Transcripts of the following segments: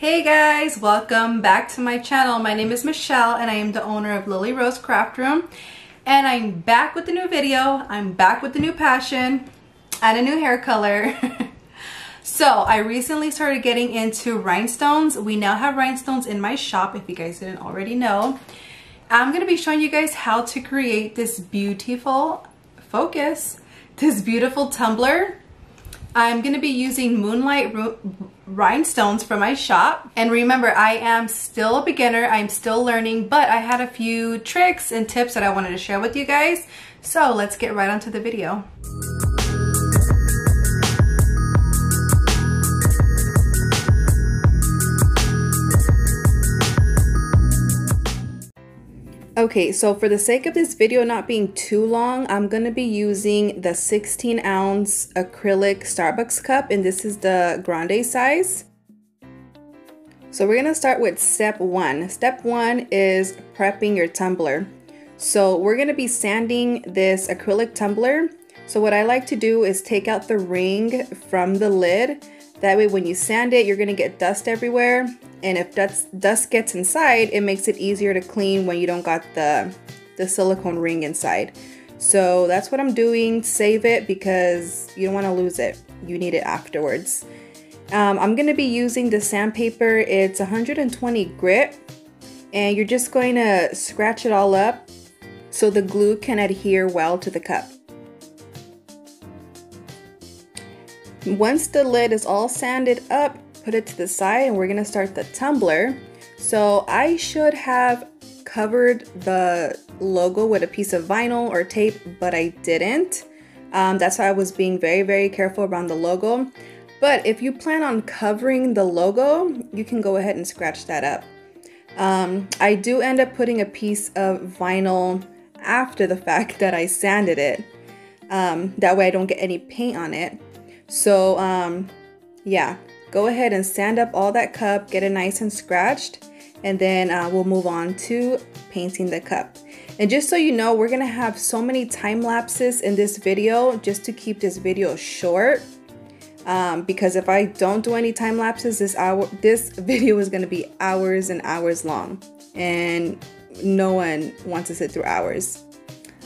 Hey guys, welcome back to my channel. My name is Michelle and I am the owner of Lily Rose Craft Room, and I'm back with a new video. I'm back with a new passion and a new hair color. So I recently started getting into rhinestones. We now have rhinestones in my shop, if you guys didn't already know. I'm gonna be showing you guys how to create this beautiful beautiful tumbler. I'm gonna be using Moonlight Rhinestones from my shop, and remember, I am still a beginner. I'm still learning, but I had a few tricks and tips that I wanted to share with you guys, so let's get right onto the video. Okay, so for the sake of this video not being too long, I'm going to be using the 16-ounce acrylic Starbucks cup, and this is the grande size. So we're going to start with step one. Step one is prepping your tumbler. So we're going to be sanding this acrylic tumbler. So what I like to do is take out the ring from the lid. That way when you sand it, you're going to get dust everywhere. And if dust gets inside, it makes it easier to clean when you don't got the silicone ring inside. So that's what I'm doing. Save it because you don't want to lose it. You need it afterwards. I'm going to be using the sandpaper. It's 120 grit. And you're just going to scratch it all up so the glue can adhere well to the cup. Once the lid is all sanded up, put it to the side, and we're gonna start the tumbler. So I should have covered the logo with a piece of vinyl or tape, but I didn't. That's why I was being very, very careful around the logo. But if you plan on covering the logo, you can go ahead and scratch that up. I do end up putting a piece of vinyl after the fact that I sanded it. That way I don't get any paint on it. So yeah. Go ahead and sand up all that cup, get it nice and scratched, and then we'll move on to painting the cup. And just so you know, we're gonna have so many time lapses in this video just to keep this video short, because if I don't do any time lapses, this video is gonna be hours and hours long, and no one wants to sit through hours.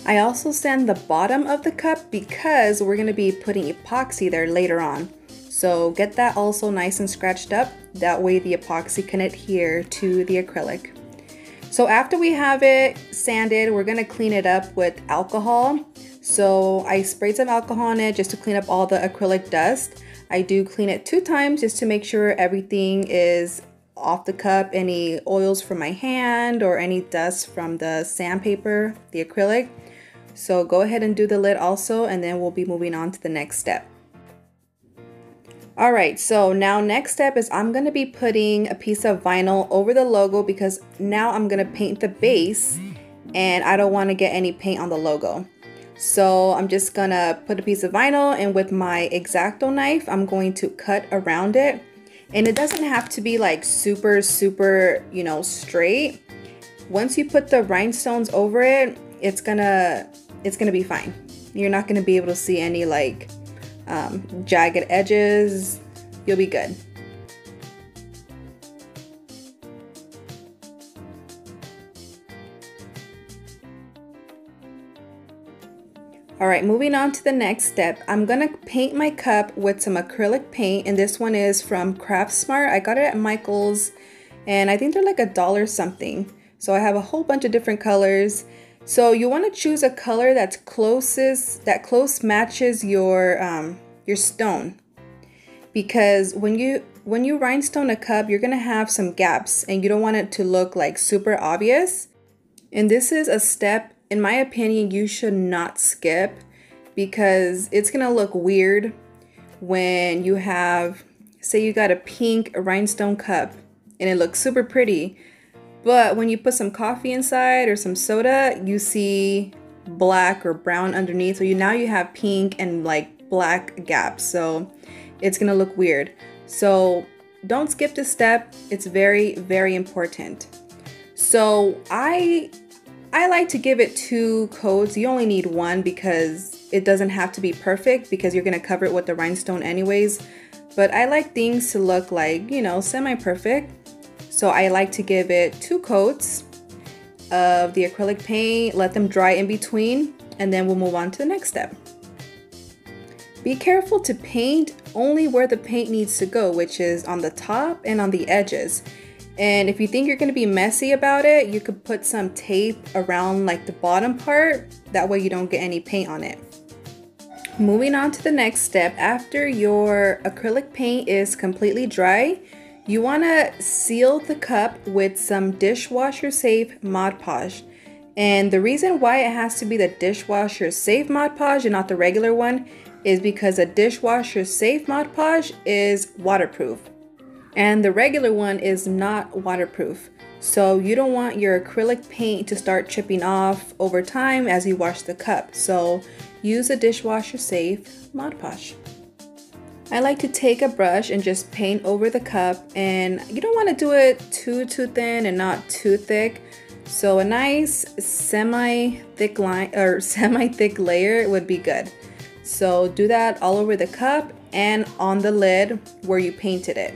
I also sand the bottom of the cup because we're gonna be putting epoxy there later on. So get that also nice and scratched up, that way the epoxy can adhere to the acrylic. So after we have it sanded, we're gonna clean it up with alcohol. So I sprayed some alcohol on it just to clean up all the acrylic dust. I do clean it 2 times just to make sure everything is off the cup, any oils from my hand or any dust from the sandpaper, the acrylic. So go ahead and do the lid also, and then we'll be moving on to the next step. Alright, so now next step is I'm going to be putting a piece of vinyl over the logo because now I'm going to paint the base and I don't want to get any paint on the logo. So I'm just going to put a piece of vinyl, and with my X-Acto knife, I'm going to cut around it. And it doesn't have to be like super, super, you know, straight. Once you put the rhinestones over it, it's going to be fine. You're not going to be able to see any like jagged edges. You'll be good. Alright, moving on to the next step. I'm gonna paint my cup with some acrylic paint, and this one is from Craftsmart. I got it at Michael's, and I think they're like $1 something. So I have a whole bunch of different colors. So you want to choose a color that's close matches your stone, because when you rhinestone a cup, you're gonna have some gaps, and you don't want it to look like super obvious. And this is a step, in my opinion, you should not skip, because it's gonna look weird when you have, say, you got a pink rhinestone cup, and it looks super pretty. But when you put some coffee inside or some soda, you see black or brown underneath. So now you have pink and like black gaps. So it's gonna look weird. So don't skip this step. It's very, very important. So I like to give it 2 coats. You only need 1 because it doesn't have to be perfect, because you're gonna cover it with the rhinestone anyways. But I like things to look like, you know, semi-perfect. So I like to give it 2 coats of the acrylic paint, let them dry in between, and then we'll move on to the next step. Be careful to paint only where the paint needs to go, which is on the top and on the edges. And if you think you're gonna be messy about it, you could put some tape around like the bottom part, that way you don't get any paint on it. Moving on to the next step, after your acrylic paint is completely dry, you wanna seal the cup with some dishwasher safe Mod Podge. And the reason why it has to be the dishwasher safe Mod Podge and not the regular one is because a dishwasher safe Mod Podge is waterproof. And the regular one is not waterproof, so you don't want your acrylic paint to start chipping off over time as you wash the cup. So use a dishwasher safe Mod Podge. I like to take a brush and just paint over the cup, and you don't want to do it too thin and not too thick. So a nice semi-thick line or semi-thick layer would be good. So do that all over the cup and on the lid where you painted it.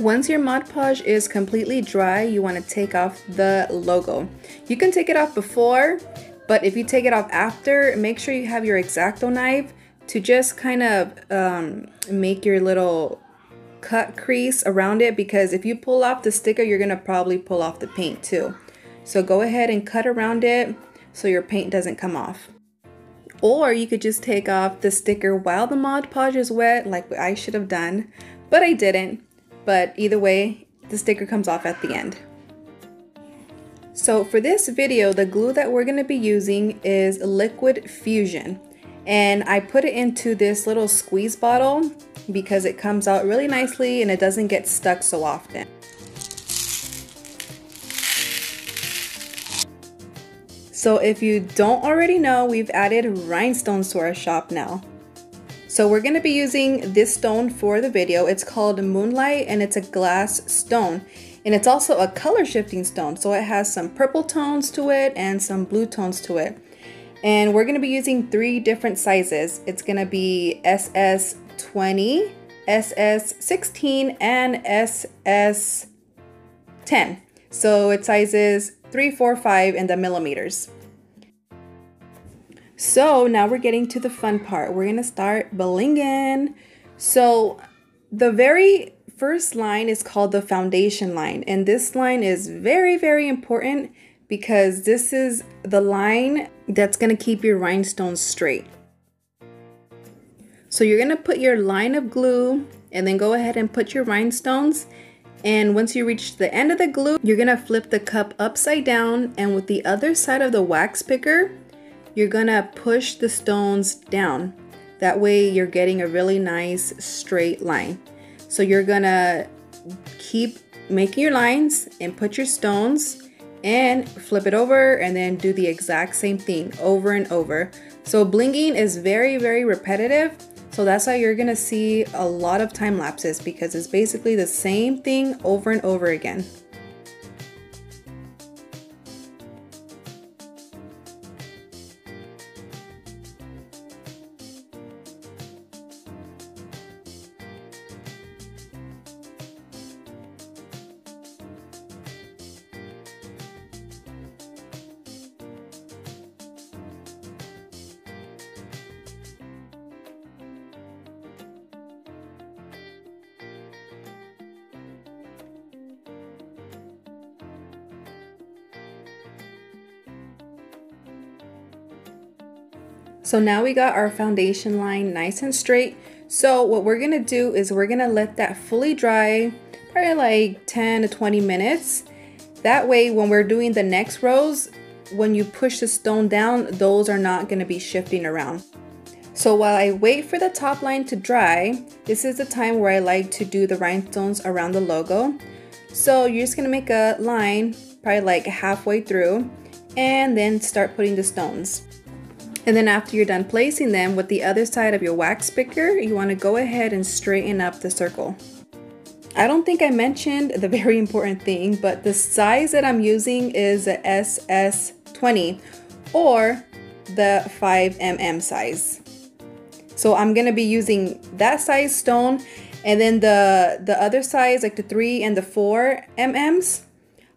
Once your Mod Podge is completely dry, you want to take off the logo. You can take it off before, but if you take it off after, make sure you have your X-Acto knife to just kind of make your little cut crease around it, because if you pull off the sticker, you're going to probably pull off the paint too. So go ahead and cut around it so your paint doesn't come off. Or you could just take off the sticker while the Mod Podge is wet, like I should have done, but I didn't. But either way, the sticker comes off at the end. So for this video, the glue that we're going to be using is Liquid Fusion. And I put it into this little squeeze bottle because it comes out really nicely and it doesn't get stuck so often. So if you don't already know, we've added rhinestones to our shop now. So we're going to be using this stone for the video. It's called Moonlight and it's a glass stone. And it's also a color shifting stone. So it has some purple tones to it and some blue tones to it. And we're going to be using 3 different sizes. It's going to be SS20, SS16, and SS10. So it sizes 3, 4, 5 in the millimeters. So now we're getting to the fun part. We're gonna start blinging. So the very first line is called the foundation line. And this line is very, very important because this is the line that's gonna keep your rhinestones straight. So you're gonna put your line of glue and then go ahead and put your rhinestones. And once you reach the end of the glue, you're gonna flip the cup upside down, and with the other side of the wax picker, you're gonna push the stones down. That way you're getting a really nice straight line. So you're gonna keep making your lines and put your stones and flip it over and then do the exact same thing over and over. So blinging is very, very repetitive. So that's why you're gonna see a lot of time lapses, because it's basically the same thing over and over again. So now we got our foundation line nice and straight. So what we're gonna do is we're gonna let that fully dry, probably like 10 to 20 minutes. That way when we're doing the next rows, when you push the stone down, those are not gonna be shifting around. So while I wait for the top line to dry, this is the time where I like to do the rhinestones around the logo. So you're just gonna make a line, probably like halfway through, and then start putting the stones. And then after you're done placing them, with the other side of your wax picker, you want to go ahead and straighten up the circle. I don't think I mentioned the very important thing, but the size that I'm using is a SS20, or the 5mm size. So I'm gonna be using that size stone, and then the other size, like the 3 and the 4mm's,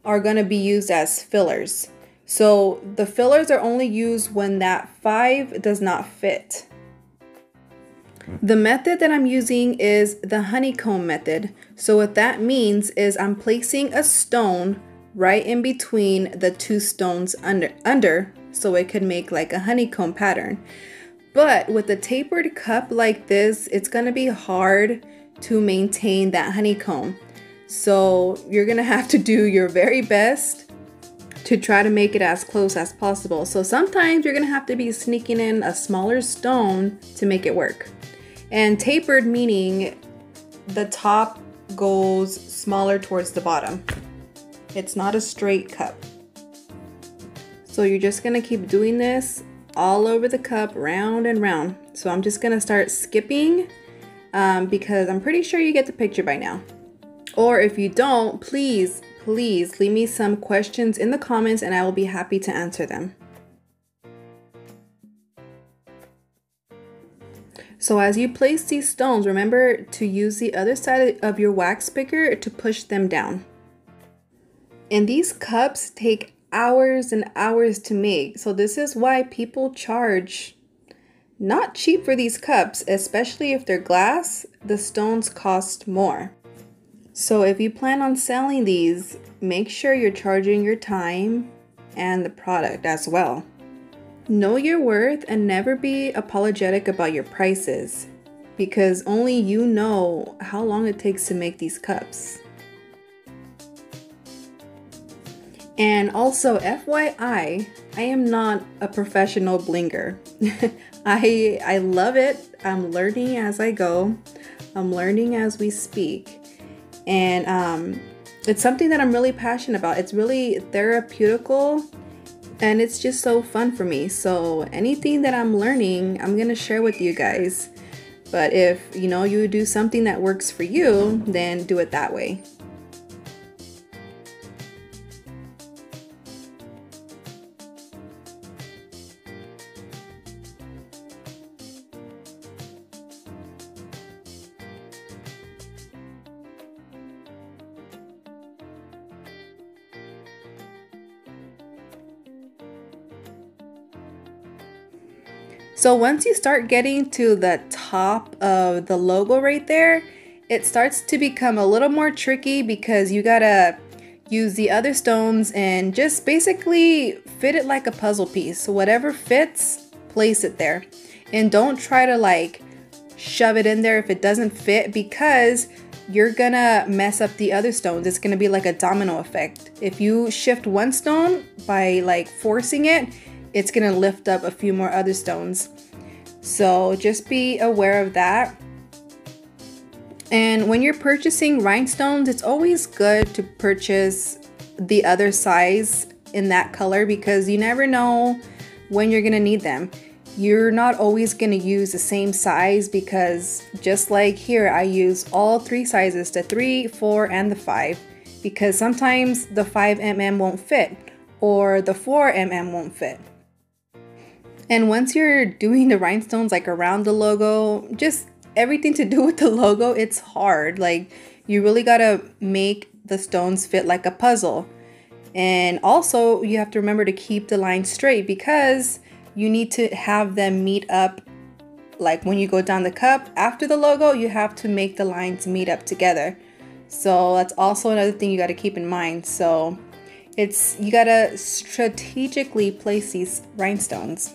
are gonna be used as fillers. So the fillers are only used when that 5 does not fit. The method that I'm using is the honeycomb method. So what that means is I'm placing a stone right in between the two stones under so it could make like a honeycomb pattern. But with a tapered cup like this, it's gonna be hard to maintain that honeycomb. So you're gonna have to do your very best to try to make it as close as possible. So sometimes you're gonna have to be sneaking in a smaller stone to make it work. And tapered meaning the top goes smaller towards the bottom. It's not a straight cup. So you're just gonna keep doing this all over the cup, round and round. So I'm just gonna start skipping because I'm pretty sure you get the picture by now. Or if you don't, please leave me some questions in the comments and I will be happy to answer them. So as you place these stones, remember to use the other side of your wax picker to push them down. And these cups take hours and hours to make. So this is why people charge not cheap for these cups, especially if they're glass, the stones cost more. So if you plan on selling these, make sure you're charging your time and the product as well. Know your worth and never be apologetic about your prices, because only you know how long it takes to make these cups. And also, FYI, I am not a professional blinger. I love it. I'm learning as I go. I'm learning as we speak. And it's something that I'm really passionate about. It's really therapeutical and it's just so fun for me. So anything that I'm learning, I'm gonna share with you guys. But if you know you do something that works for you, then do it that way. So once you start getting to the top of the logo right there, it starts to become a little more tricky because you gotta use the other stones and just basically fit it like a puzzle piece. So whatever fits, place it there. And don't try to like shove it in there if it doesn't fit, because you're gonna mess up the other stones. It's gonna be like a domino effect. If you shift one stone by like forcing it, it's gonna lift up a few more other stones. So just be aware of that. And when you're purchasing rhinestones, it's always good to purchase the other size in that color, because you never know when you're gonna need them. You're not always gonna use the same size, because just like here, I use all 3 sizes, the 3, 4, and the 5, because sometimes the 5mm won't fit or the 4mm won't fit. And once you're doing the rhinestones like around the logo, just everything to do with the logo, it's hard. Like you really gotta make the stones fit like a puzzle. And also you have to remember to keep the line straight, because you need to have them meet up. Like when you go down the cup after the logo, you have to make the lines meet up together. So that's also another thing you gotta keep in mind. So you gotta strategically place these rhinestones.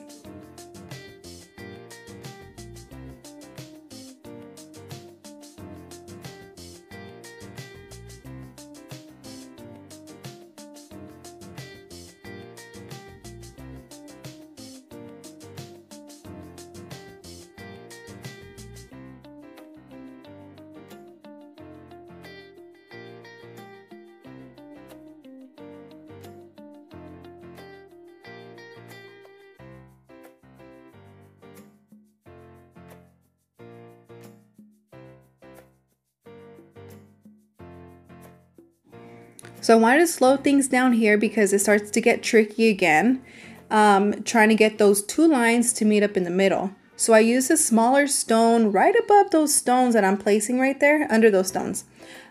So I wanted to slow things down here because it starts to get tricky again. trying to get those two lines to meet up in the middle. So I use a smaller stone right above those stones that I'm placing right there, under those stones.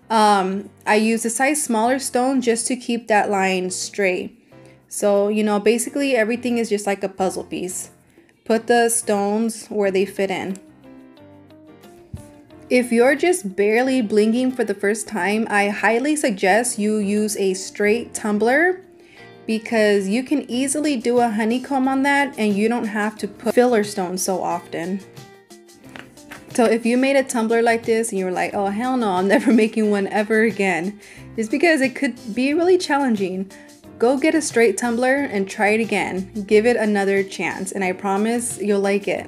I use a size smaller stone just to keep that line straight. So, you know, basically everything is just like a puzzle piece. Put the stones where they fit in. If you're just barely blinging for the first time, I highly suggest you use a straight tumbler, because you can easily do a honeycomb on that and you don't have to put filler stones so often. So if you made a tumbler like this and you were like, oh hell no, I'm never making one ever again, it's because it could be really challenging. Go get a straight tumbler and try it again. Give it another chance and I promise you'll like it.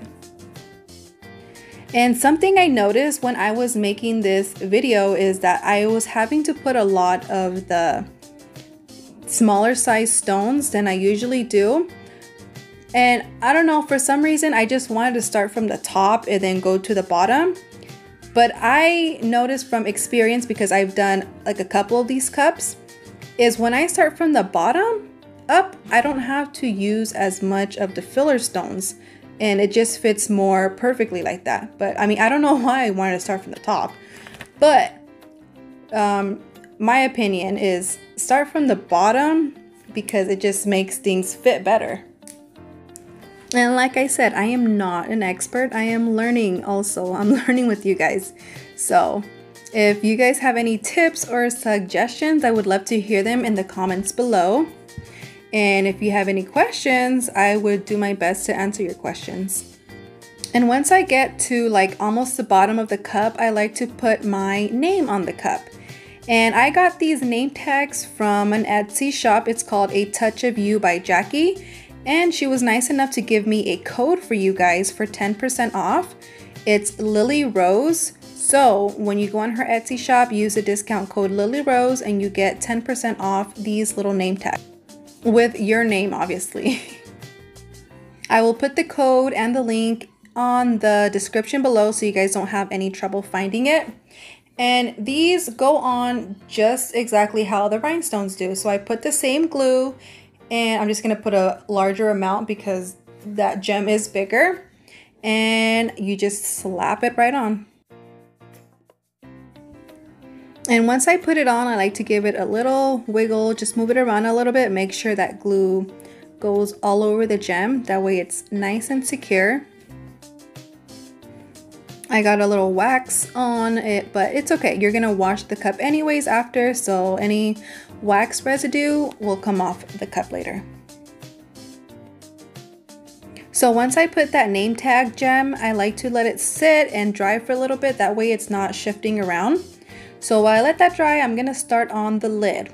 And something I noticed when I was making this video is that I was having to put a lot of the smaller size stones than I usually do, and I don't know, for some reason I just wanted to start from the top and then go to the bottom. But I noticed from experience, because I've done like a couple of these cups, is when I start from the bottom up, I don't have to use as much of the filler stones and it just fits more perfectly like that. But I mean, I don't know why I wanted to start from the top, but my opinion is start from the bottom because it just makes things fit better. And like I said, I am not an expert. I am learning also. I'm learning with you guys. So if you guys have any tips or suggestions, I would love to hear them in the comments below. And if you have any questions, I would do my best to answer your questions. And once I get to like almost the bottom of the cup, I like to put my name on the cup. And I got these name tags from an Etsy shop. It's called A Touch of You by Jackie. And she was nice enough to give me a code for you guys for 10% off. It's Lily Rose. So when you go on her Etsy shop, use the discount code Lily Rose and you get 10% off these little name tags. With your name, obviously. I will put the code and the link on the description below so you guys don't have any trouble finding it. And these go on just exactly how the rhinestones do. So I put the same glue and I'm just going to put a larger amount because that gem is bigger. And you just slap it right on. And once I put it on, I like to give it a little wiggle. Just move it around a little bit. Make sure that glue goes all over the gem. That way it's nice and secure. I got a little wax on it, but it's okay. You're gonna wash the cup anyways after, so any wax residue will come off the cup later. So once I put that name tag gem, I like to let it sit and dry for a little bit. That way it's not shifting around. So while I let that dry, I'm gonna start on the lid.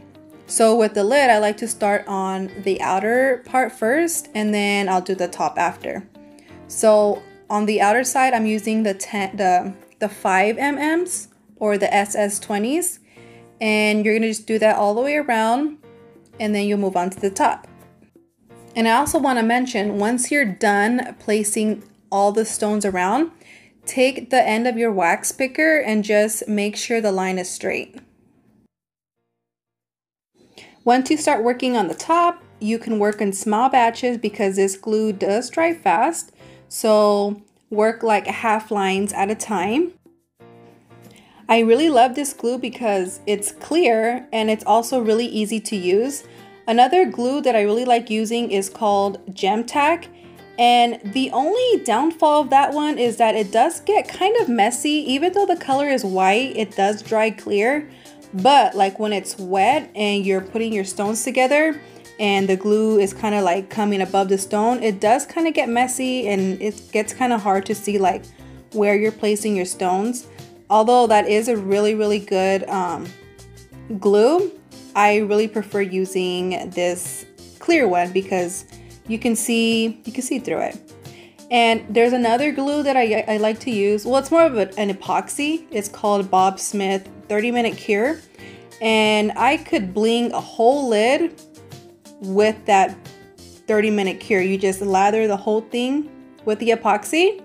So with the lid, I like to start on the outer part first, and then I'll do the top after. So on the outer side, I'm using the 5 mm's or the SS20s, and you're gonna just do that all the way around, and then you'll move on to the top. And I also want to mention, once you're done placing all the stones around, take the end of your wax picker and just make sure the line is straight. Once you start working on the top, you can work in small batches because this glue does dry fast. So work like half lines at a time. I really love this glue because it's clear and it's also really easy to use. Another glue that I really like using is called GemTack. And the only downfall of that one is that it does get kind of messy. Even though the color is white, it does dry clear. But like when it's wet and you're putting your stones together, and the glue is kind of like coming above the stone, it does kind of get messy and it gets kind of hard to see like where you're placing your stones. Although that is a really good glue, I really prefer using this clear one because you can see through it. And there's another glue that I like to use. Well, it's more of an epoxy. It's called Bob Smith 30-Minute Cure, and I could bling a whole lid with that 30-minute cure. You just lather the whole thing with the epoxy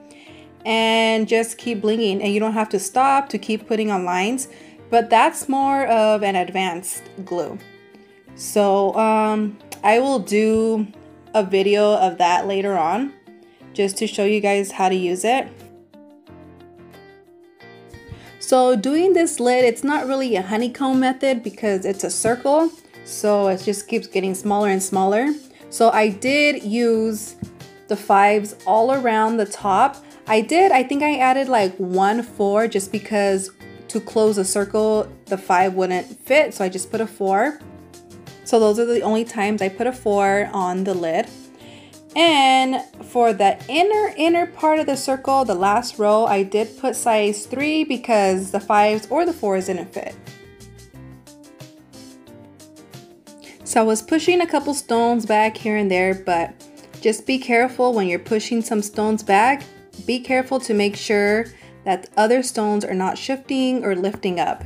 and just keep blinging, and you don't have to stop to keep putting on lines. But that's more of an advanced glue. So I will do a video of that later on just to show you guys how to use it. So doing this lid, it's not really a honeycomb method because it's a circle, so it just keeps getting smaller and smaller. So I did use the 5s all around the top. I think I added like 1 4 just because to close a circle the 5 wouldn't fit, so I just put a 4. So those are the only times I put a 4 on the lid. And for the inner part of the circle, the last row, I did put size 3 because the 5s or the 4s didn't fit. So I was pushing a couple stones back here and there, but just be careful when you're pushing some stones back. Be careful to make sure that other stones are not shifting or lifting up.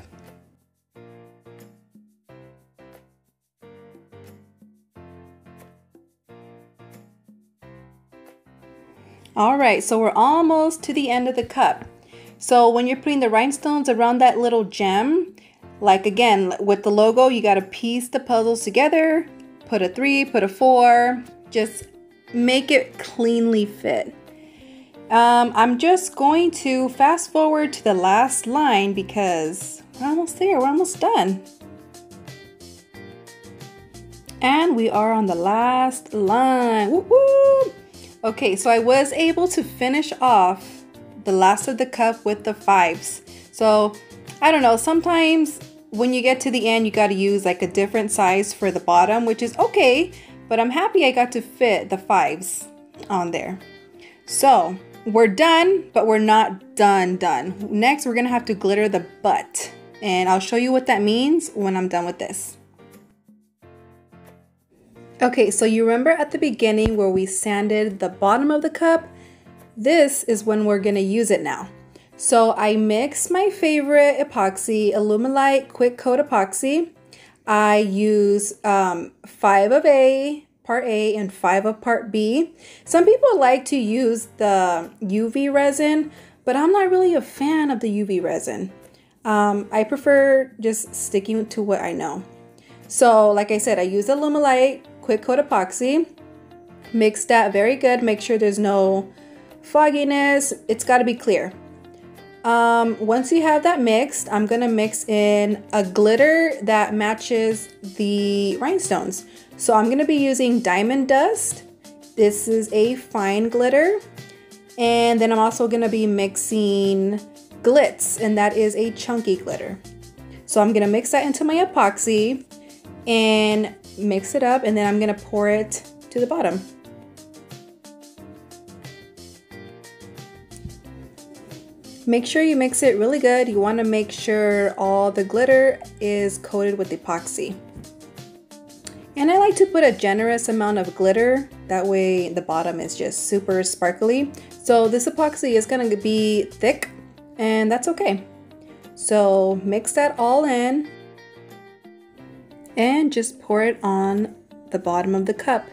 Alright, so we're almost to the end of the cup. So when you're putting the rhinestones around that little gem, like again with the logo, you got to piece the puzzles together, put a 3, put a 4, just make it cleanly fit. I'm just going to fast forward to the last line because we're almost there, we're almost done. And we are on the last line. Woo-hoo! Okay, so I was able to finish off the last of the cup with the 5s. So I don't know, sometimes when you get to the end you got to use like a different size for the bottom, which is okay. But I'm happy I got to fit the 5s on there. So we're done, but we're not done. Next, we're gonna have to glitter the butt. And I'll show you what that means when I'm done with this. Okay, so you remember at the beginning where we sanded the bottom of the cup? This is when we're gonna use it now. So I mixed my favorite epoxy, Alumilite Quick Coat Epoxy. I use 5 of A, part A, and 5 of part B. Some people like to use the UV resin, but I'm not really a fan of the UV resin. I prefer just sticking to what I know. So like I said, I use Alumilite Quick Coat Epoxy. Mix that very good. Make sure there's no fogginess. It's got to be clear. Once you have that mixed, I'm gonna mix in a glitter that matches the rhinestones. So I'm gonna be using Diamond Dust. This is a fine glitter. And then I'm also gonna be mixing Glitz, and that is a chunky glitter. So I'm gonna mix that into my epoxy and mix it up, and then I'm gonna pour it to the bottom. Make sure you mix it really good. You want to make sure all the glitter is coated with epoxy. And I like to put a generous amount of glitter. That way the bottom is just super sparkly. So this epoxy is going to be thick, and that's okay. So mix that all in and just pour it on the bottom of the cup.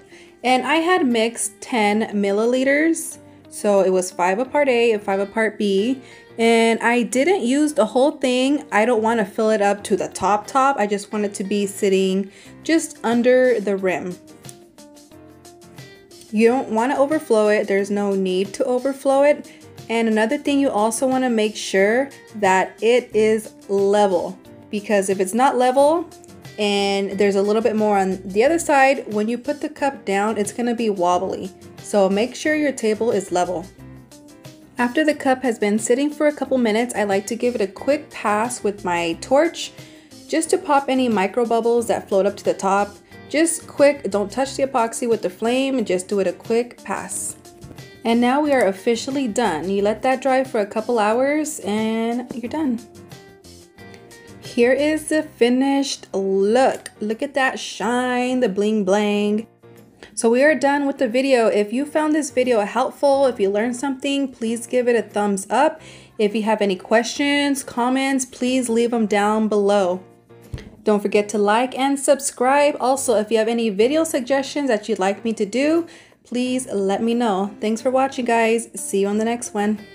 And I had mixed 10 milliliters. So it was 5 of part A and 5 of part B. And I didn't use the whole thing. I don't want to fill it up to the top. I just want it to be sitting just under the rim. You don't want to overflow it. There's no need to overflow it. And another thing, you also want to make sure that it is level, because if it's not level and there's a little bit more on the other side, when you put the cup down, it's going to be wobbly. So make sure your table is level. After the cup has been sitting for a couple minutes, I like to give it a quick pass with my torch just to pop any micro bubbles that float up to the top. Just quick, don't touch the epoxy with the flame, and just do it a quick pass. And now we are officially done. You let that dry for a couple hours and you're done. Here is the finished look. Look at that shine, the bling bling. So we are done with the video. If you found this video helpful, if you learned something, please give it a thumbs up. If you have any questions, comments, please leave them down below. Don't forget to like and subscribe. Also, if you have any video suggestions that you'd like me to do, please let me know. Thanks for watching, guys. See you on the next one.